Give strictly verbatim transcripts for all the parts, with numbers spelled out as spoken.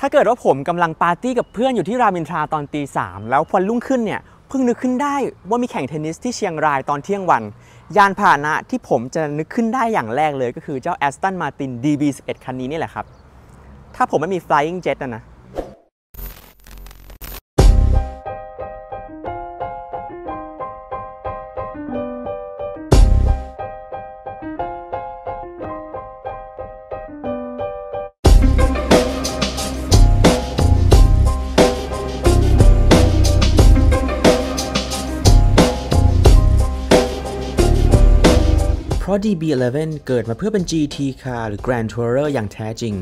ถ้าเกิดว่าผมกำลังปาร์ตี้กับเพื่อนอยู่ที่รามอินทราตอนตีสามแล้วพอรุ่งขึ้นเนี่ยเพิ่งนึกขึ้นได้ว่ามีแข่งเทนนิสที่เชียงรายตอนเที่ยงวันยานพาหนะที่ผมจะนึกขึ้นได้อย่างแรกเลยก็คือเจ้า Aston Martin ดี บี สิบเอ็ด คันนี้นี่แหละครับถ้าผมไม่มี Flying Jet นะนะเพราะ ดี บี สิบเอ็ด เกิดมาเพื่อเป็น จี ที Car หรือ Grand Tourer อย่างแท้จริง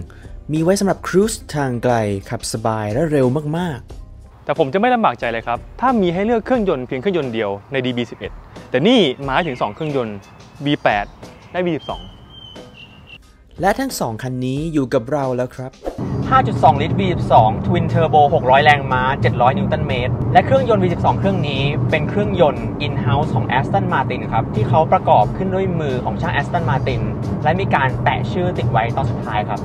มีไว้สำหรับครูซทางไกลขับสบายและเร็วมากๆแต่ผมจะไม่ลำบากใจเลยครับถ้ามีให้เลือกเครื่องยนต์เพียงเครื่องยนต์เดียวใน ดี บี สิบเอ็ด แต่นี่มาถึงสองเครื่องยนต์ วี แปด และ วี สิบสอง และทั้งสองคันนี้อยู่กับเราแล้วครับ ห้าจุดสอง ลิตร วี สิบสอง Twin Turbo หกร้อย แรงม้า เจ็ดร้อย นิวตันเมตรและเครื่องยนต์ วี สิบสอง เครื่องนี้เป็นเครื่องยนต์ in-house ของ Aston Martin ครับที่เขาประกอบขึ้นด้วยมือของช่าง Aston Martin และมีการแปะชื่อติดไว้ตอนสุดท้ายครับ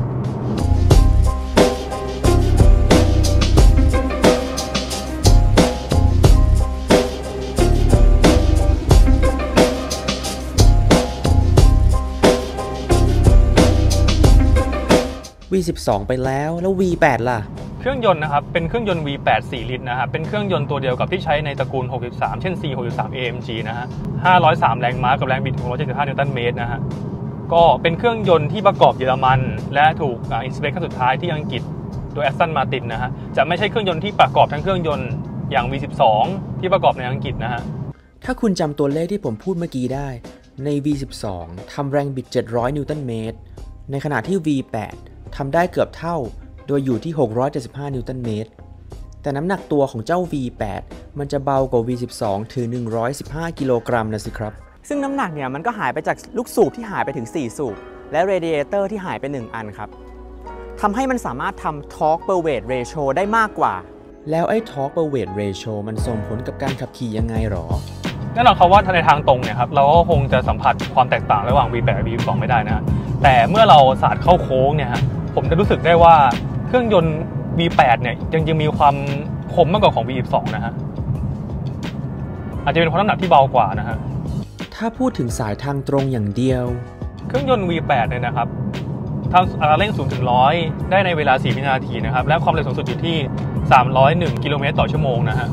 วี สิบสอง ไปแล้วแล้ว วี แปด ล่ะเครื่องยนต์นะครับเป็นเครื่องยนต์ วี แปด สี่ ลิตรนะครับเป็นเครื่องยนต์ตัวเดียวกับที่ใช้ในตระกูลหกสิบสามเช่น ซี หกสิบสาม เอ เอ็ม จี นะฮะห้าร้อยสามแรงม้ากับแรงบิดหกร้อยเจ็ดสิบห้านิวตันเมตรนะฮะก็เป็นเครื่องยนต์ที่ประกอบเยอรมันและถูกอินสเปคขั้นสุดท้ายที่อังกฤษโดย Aston Martin นะฮะจะไม่ใช่เครื่องยนต์ที่ประกอบทั้งเครื่องยนต์อย่าง วี สิบสอง ที่ประกอบในอังกฤษนะฮะถ้าคุณจำตัวเลขที่ผมพูดเมื่อกี้ได้ใน วี สิบสอง ทำแรงบิดเจ็ดร้อยนิวตันเมตรในขณะที่ วี แปดทำได้เกือบเท่าโดยอยู่ที่หกร้อยเจ็ดสิบห้านิวตันเมตรแต่น้ำหนักตัวของเจ้า วี แปด มันจะเบากว่า วี สิบสอง ถึงหนึ่งร้อยสิบห้ากิโลกรัมนะสิครับซึ่งน้ำหนักเนี่ยมันก็หายไปจากลูกสูบที่หายไปถึงสี่สูบและเรดิเอเตอร์ที่หายไปหนึ่งอันครับทำให้มันสามารถทำ Torque per Weight Ratio ได้มากกว่าแล้วไอ้ Torque per Weight Ratio มันส่งผลกับการขับขี่ยังไงหรอแน่นอนครับว่าในทางตรงเนี่ยครับเราก็คงจะสัมผัสความแตกต่างระหว่าง วี แปด กับ วี สิบสอง ไม่ได้นะแต่เมื่อเราสาดเข้าโค้งเนี่ยฮะผมจะรู้สึกได้ว่าเครื่องยนต์ วี แปด เนี่ยยังยังมีความคมมากกว่าของ วี สิบสอง นะฮะอาจจะเป็นเพราะน้ำหนักที่เบากว่านะฮะถ้าพูดถึงสายทางตรงอย่างเดียวเครื่องยนต์ วี แปด เนี่ยนะครับทำอัตราเร่งสูงถึงหนึ่งร้อยได้ในเวลาสี่วินาทีนะครับและความเร็วสูงสุดอยู่ที่สามร้อยเอ็ดกิโลเมตรต่อชั่วโมงนะฮะ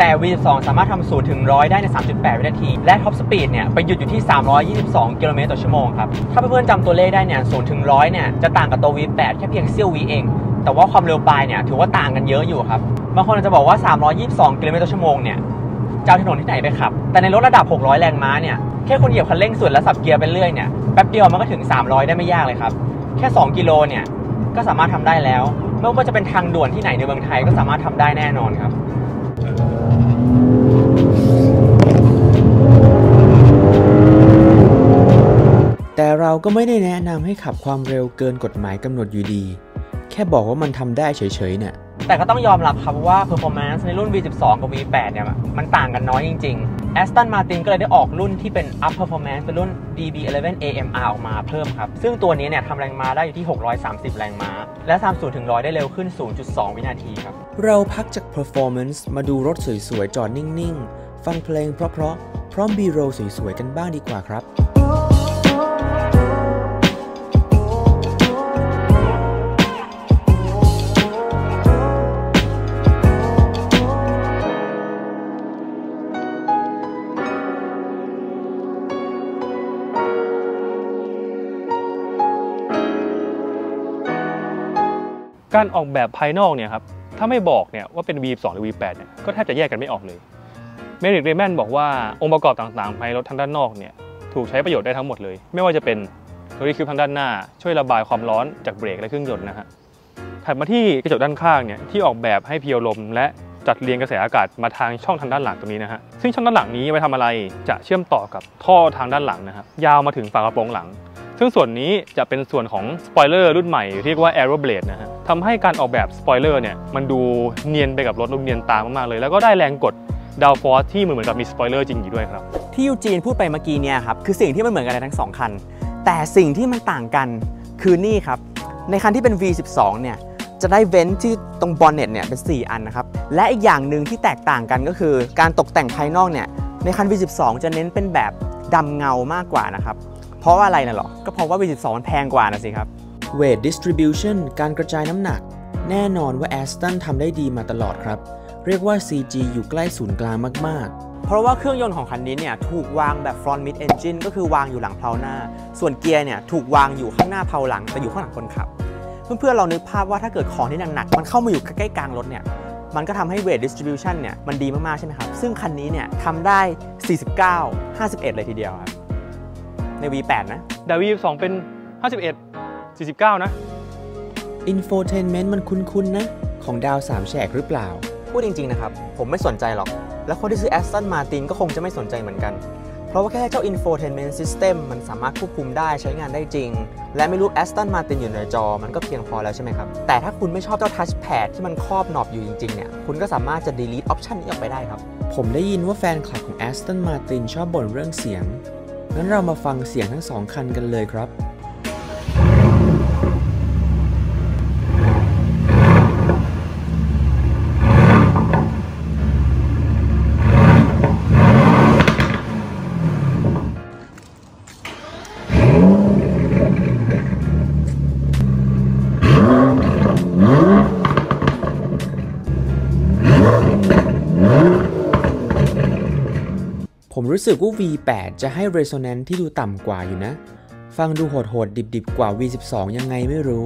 แต่ วี สิบสอง สามารถทำสูตรถึงร้อยได้ใน สามจุดแปด วินาทีและท็อปสปีดเนี่ยไปหยุดอยู่ที่สามร้อยยี่สิบสองกิโลเมตรต่อชั่วโมงครับถ้าเพื่อนๆจำตัวเลขได้เนี่ยศูนย์ถึงร้อยเนี่ยจะต่างกับตัว วี แปด แค่เพียงเสี้ยววิเองแต่ว่าความเร็วปลายเนี่ยถือว่าต่างกันเยอะอยู่ครับบางคนอาจจะบอกว่าสามร้อยยี่สิบสองกิโลเมตรต่อชั่วโมงเนี่ยจะเอาถนนที่ไหนไปขับแต่ในรถระดับหกร้อยแรงม้าเนี่ยแค่คนเหยียบคันเร่งสุดและสับเกียร์ไปเรื่อยเนี่ยแป๊บเดียวมันก็ถึงสามร้อยได้ไม่ยากเลยครับแค่สองกิโลเนี่ยก็สามารถทำได้แล้วไม่ว่าจะเป็นทางด่วนที่ไหนในเมืองไทยก็สามารถทำได้แน่นอนครับแต่เราก็ไม่ได้แนะนำให้ขับความเร็วเกินกฎหมายกำหนดอยู่ดีแค่บอกว่ามันทำได้เฉยๆเนี่ยแต่ก็ต้องยอมรับครับว่า performance ในรุ่น วี สิบสอง กับ วี แปด เนี่ยมันต่างกันน้อยจริงๆ Aston Martin ก็เลยได้ออกรุ่นที่เป็น up performance เป็นรุ่น ดี บี สิบเอ็ด เอ เอ็ม อาร์ ออกมาเพิ่มครับซึ่งตัวนี้เนี่ยทำแรงม้าได้อยู่ที่หกร้อยสามสิบแรงม้าและทำสูตรถึงร้อยได้เร็วขึ้น ศูนย์จุดสอง วินาทีครับเราพักจาก performance มาดูรถสวยๆจอดนิ่งๆฟังเพลงเพราะๆพร้อมบีโรลสวยๆกันบ้างดีกว่าครับการออกแบบภายนอกเนี่ยครับถ้าไม่บอกเนี่ยว่าเป็น วี สิบสอง หรือ วี แปด เนี่ยก็แทบจะแยกกันไม่ออกเลยเมริกเรแมนบอกว่าองค์ประกอบต่างๆภายในรถทางด้านนอกเนี่ยถูกใช้ประโยชน์ได้ทั้งหมดเลยไม่ว่าจะเป็นโดยคิวทางด้านหน้าช่วยระบายความร้อนจากเบรกและเครื่องยนต์นะฮะถัดมาที่กระจกด้านข้างเนี่ยที่ออกแบบให้เพียวลมและจัดเรียงกระแสอากาศมาทางช่องทางด้านหลังตรงนี้นะฮะซึ่งช่องด้านหลังนี้ไว้ทำอะไรจะเชื่อมต่อกับท่อทางด้านหลังนะครับยาวมาถึงฝากระโปรงหลังซึ่งส่วนนี้จะเป็นส่วนของสปอยเลอร์รุ่นใหม่เรียกว่า Aerobla นะฮะทำให้การออกแบบสปอยเลอร์เนี่ยมันดูเนียนไปกับรถดูเนียนตามากๆเลยแล้วก็ได้แรงกด ดาวฟอร์สที่เหมือนกับมีสปอยเลอร์จริงอยู่ด้วยครับที่ยูจีนพูดไปเมื่อกี้เนี่ยครับคือสิ่งที่มันเหมือนกันในทั้งสองคันแต่สิ่งที่มันต่างกันคือนี่ครับในคันที่เป็น วี สิบสอง เนี่ยจะได้เว้นที่ตรงบอนเน็ตเนี่ยเป็นสี่อันนะครับและอีกอย่างหนึ่งที่แตกต่างกันก็คือการตกแต่งภายนอกเนี่ยในคัน วี สิบสอง จะเน้นเป็นแบบดำเงามากกว่านะครับเพราะว่าอะไรน่ะหรอก็เพราะว่า วี สิบสอง มันแพงกว่านะสิครับ Weight Distribution การกระจายน้ำหนักแน่นอนว่า Aston ทำได้ดีมาตลอดครับเรียกว่า ซี จี อยู่ใกล้ศูนย์กลางมากๆเพราะว่าเครื่องยนต์ของคันนี้เนี่ยถูกวางแบบ Front Mid Engine ก็คือวางอยู่หลังเพลาหน้าส่วนเกียร์เนี่ยถูกวางอยู่ข้างหน้าเพลาหลังแต่อยู่ข้างหลังคนขับเพื่อนๆเรานึกภาพว่าถ้าเกิดของที่หนักๆมันเข้ามาอยู่ใกล้ๆกลางรถเนี่ยมันก็ทำให้ weight distribution เนี่ยมันดีมากๆใช่ไหมครับซึ่งคันนี้เนี่ยทำได้ สี่สิบเก้า ห้าสิบเอ็ด เลยทีเดียวครับใน วี แปด นะแต่ วี สอง เป็นห้าสิบเอ็ด สี่สิบเก้า นะอินโฟเทนเมนต์มันคุ้นๆนะของดาวสามแฉกหรือเปล่าพูดจริงๆนะครับผมไม่สนใจหรอกแล้วคนที่ซื้อ Aston Martin ก็คงจะไม่สนใจเหมือนกันเพราะว่าแค่เจ้า Infotainment System มันสามารถควบคุมได้ใช้งานได้จริงและไม่รู้ Aston Martin อยู่ในจอมันก็เพียงพอแล้วใช่ไหมครับแต่ถ้าคุณไม่ชอบเจ้า Touchpad ที่มันครอบหนอบอยู่จริงๆเนี่ยคุณก็สามารถจะ delete option นี้ออกไปได้ครับผมได้ยินว่าแฟนคลับของ Aston Martin ชอบบ่นเรื่องเสียงงั้นเรามาฟังเสียงทั้งสองคันกันเลยครับผมรู้สึกว่า วี แปด จะให้ Resonance ที่ดูต่ำกว่าอยู่นะฟังดูโหดๆดิบๆกว่า วี สิบสอง ยังไงไม่รู้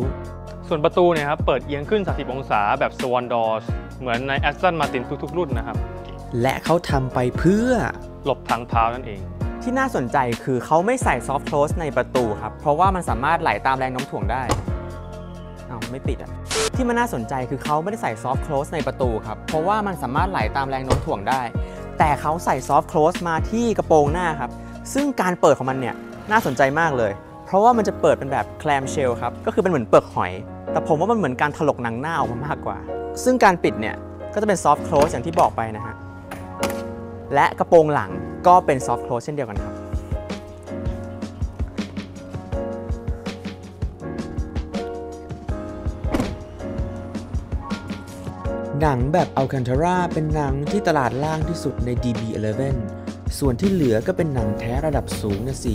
ส่วนประตูเนี่ยครับเปิดเอียงขึ้นสามสิบองศาแบบ Swan Door เหมือนใน Aston Martin ทุกๆรุ่นนะครับและเขาทำไปเพื่อหลบทางเท้านั่นเองที่น่าสนใจคือเขาไม่ใส่ Soft Close ในประตูครับเพราะว่ามันสามารถไหลตามแรงโน้มถ่วงได้อ้าวไม่ปิดอ่ะที่มันน่าสนใจคือเขาไม่ได้ใส่ Soft Close ในประตูครับเพราะว่ามันสามารถไหลตามแรงโน้มถ่วงได้แต่เขาใส่ Soft Close มาที่กระโปรงหน้าครับซึ่งการเปิดของมันเนี่ยน่าสนใจมากเลยเพราะว่ามันจะเปิดเป็นแบบ clam shell ครับก็คือเป็นเหมือนเปลือกหอยแต่ผมว่ามันเหมือนการถลกหนังหน้าออกมามากกว่าซึ่งการปิดเนี่ยก็จะเป็น Soft Close อย่างที่บอกไปนะฮะและกระโปรงหลังก็เป็น Soft Close เช่นเดียวกันครับหนังแบบ Alcantara เป็นหนังที่ตลาดล่างที่สุดใน ดี บี สิบเอ็ด ส่วนที่เหลือก็เป็นหนังแท้ระดับสูงนะสิ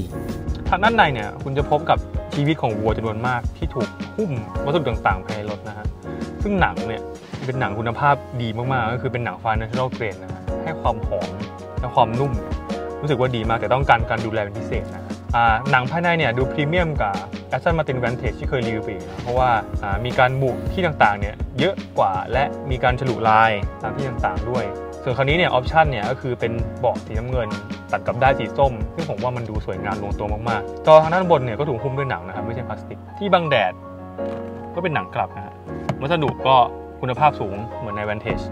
ทางด้านในเนี่ยคุณจะพบกับชีวิตของวัวจำนวนมากที่ถูกหุ้มวัสดุต่างๆภายในรถนะฮะซึ่งหนังเนี่ยเป็นหนังคุณภาพดีมากๆก็คือเป็นหนัง Financial Grade นะให้ความหอมและความนุ่มรู้สึกว่าดีมากแต่ต้องการการดูแลเป็นพิเศษนะหนังภายในเนี่ยดูพรีเมียมกับ Aston Martin Vantage ที่เคยรีวิวไปนะเพราะว่ามีการบุที่ต่างๆเนี่ยเยอะกว่าและมีการฉลุลายตามที่ต่างๆด้วยส่วนคราวนี้เนี่ยออปชันเนี่ยก็คือเป็นเบาะสีน้ำเงินตัดกับด้ายสีส้มซึ่งผมว่ามันดูสวยงามลงตัวมากๆจอทางด้านบนเนี่ยก็ถูกหุ้มด้วยหนังนะครับไม่ใช่พลาสติกที่บังแดดก็เป็นหนังกลับนะฮะวัสดุก็คุณภาพสูงเหมือนใน Vantage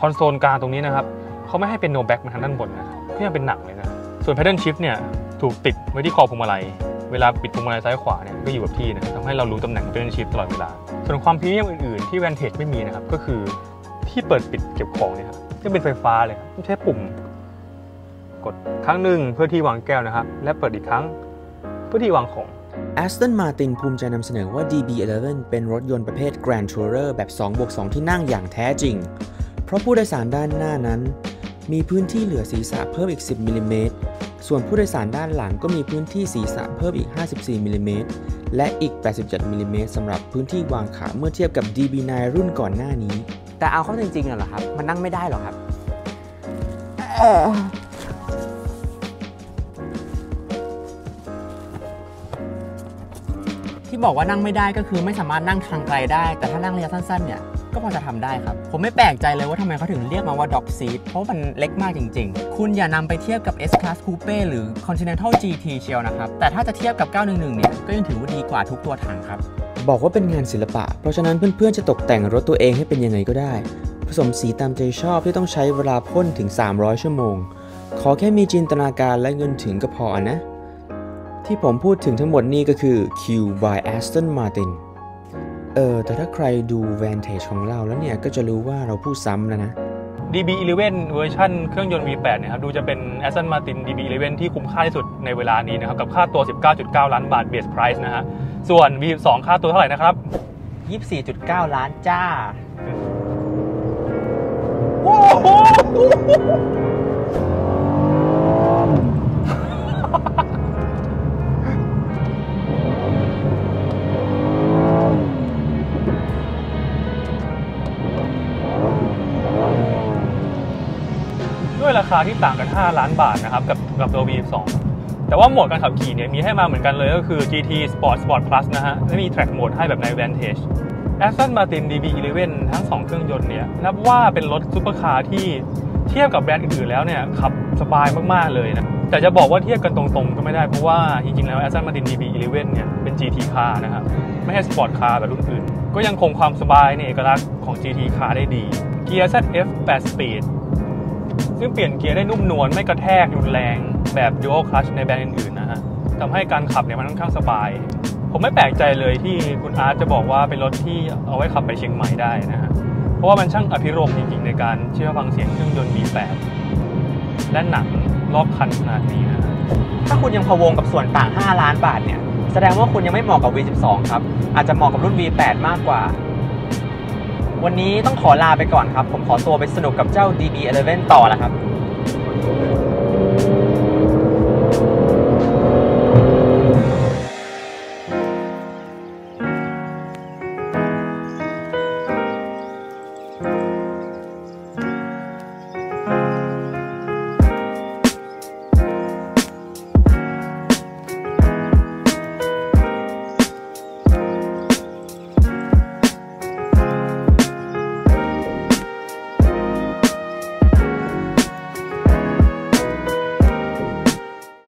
คอนโซลกลางตรงนี้นะครับเขาไม่ให้เป็น no back มาทางด้านบนนะก็ยังเป็นหนังเลยนะส่วน pedal shift เนี่ยถูกติดไว้ที่คอพวงมาลัยเวลาปิดพวงมาลัยซ้ายขวาเนี่ยก็อยู่กับที่นะทำให้เรารู้ตำแหน่ง pedal shift ตลอดเวลาส่วนความพรีเมียมอื่นๆที่ Vantage ไม่มีนะครับก็คือที่เปิดปิดเก็บของเนี่ยครับจะเป็นไฟฟ้าเลยใช้ปุ่มกดครั้งหนึ่งเพื่อที่วางแก้วนะครับและเปิดอีกครั้งเพื่อที่วางของ Aston Martin ภูมิใจนำเสนอว่า ดี บี สิบเอ็ด เป็นรถยนต์ประเภท Grand Tourer แบบ สองบวกสอง ที่นั่งอย่างแท้จริงเพราะผู้โดยสารด้านหน้านั้นมีพื้นที่เหลือศีรษะเพิ่มอีกสิบมิลลิเมตรส่วนผู้โดยสารด้านหลังก็มีพื้นที่ศีรษะเพิ่มอีกห้าสิบสี่มิลลิเมตรและอีกแปดสิบเจ็ดมิลลิเมตรสำหรับพื้นที่วางขาเมื่อเทียบกับ ดี บี ไนน์ รุ่นก่อนหน้านี้แต่เอาเข้าจริงๆเหรอครับมันนั่งไม่ได้หรอครับที่บอกว่านั่งไม่ได้ก็คือไม่สามารถนั่งทางไกลได้แต่ถ้านั่งระยะสั้นๆเนี่ยก็พอจะทำได้ครับผมไม่แปลกใจเลยว่าทำไมเขาถึงเรียกมาว่า Dog Seat เพราะมันเล็กมากจริงๆคุณอย่านำไปเทียบกับ S-Class Coupe หรือ Continental จี ที เชียวนะครับแต่ถ้าจะเทียบกับเก้าหนึ่งหนึ่งเนี่ยก็ยังถือว่าดีกว่าทุกตัวถังครับบอกว่าเป็นงานศิลปะเพราะฉะนั้นเพื่อนๆจะตกแต่งรถตัวเองให้เป็นยังไงก็ได้ผสมสีตามใจชอบที่ต้องใช้เวลาพ่นถึงสามร้อยชั่วโมงขอแค่มีจินตนาการและเงินถึงก็พอนะที่ผมพูดถึงทั้งหมดนี้ก็คือ Q by Aston Martinเออแต่ถ้าใครดู Vantage ของเราแล้วเนี่ยก็จะรู้ว่าเราพูดซ้ำแล้วนะ ดี บี สิบเอ็ด เวอร์ชันเครื่องยนต์ วี แปด นะครับดูจะเป็น Aston Martin ดี บี สิบเอ็ด ที่คุ้มค่าที่สุดในเวลานี้นะครับกับค่าตัว สิบเก้าจุดเก้าล้านบาท Base Price นะฮะส่วน วี สิบสอง ค่าตัวเท่าไหร่นะครับ ยี่สิบสี่จุดเก้าล้านจ้าโอ้โหราคาที่ต่างกันห้าล้านบาทนะครับกับกับตัว วี สิบสอง แต่ว่าโหมดการขับขี่เนี่ยมีให้มาเหมือนกันเลยก็คือ จี ที Sport Sport Plus นะฮะและมี Track Mode ให้แบบใน Vantage Aston Martin ดี บี สิบเอ็ด ทั้งสองเครื่องยนต์เนี่ยนับว่าเป็นรถซุปเปอร์คาร์ที่เทียบกับแบรนด์อื่นๆแล้วเนี่ยขับสบายมากๆเลยนะแต่จะบอกว่าเทียบกันตรงๆก็ไม่ได้เพราะว่าจริงๆแล้ว Aston Martin ดี บี สิบเอ็ด เนี่ยเป็น จี ที Car นะครับไม่ใช่ Sport Car แบบรุ่นอื่นก็ยังคงความสบายในเอกลักษณ์ของ จี ที Car ได้ดีเกียร์ แซด เอฟ แปดสปีดซึ่งเปลี่ยนเกียร์ได้นุ่มนวลไม่กระแทกรุนแรงแบบ Dual Clutch ในแบรนด์อื่นๆนะฮะทำให้การขับเนี่ยมันค่อนข้างสบายผมไม่แปลกใจเลยที่คุณอาร์ตจะบอกว่าเป็นรถที่เอาไว้ขับไปเชียงใหม่ได้นะฮะเพราะว่ามันช่างอภิรมย์จริงๆในการเชื่อฟังเสียงเครื่องยนต์ วี แปด และหนังรอบคันขนาดนี้นะถ้าคุณยังพะวงกับส่วนต่างห้าล้านบาทเนี่ยแสดงว่าคุณยังไม่เหมาะกับ วี สิบสอง ครับอาจจะเหมาะกับรุ่น วี แปด มากกว่าวันนี้ต้องขอลาไปก่อนครับผมขอตัวไปสนุกกับเจ้า ดี บี สิบเอ็ด ต่อแล้วครับ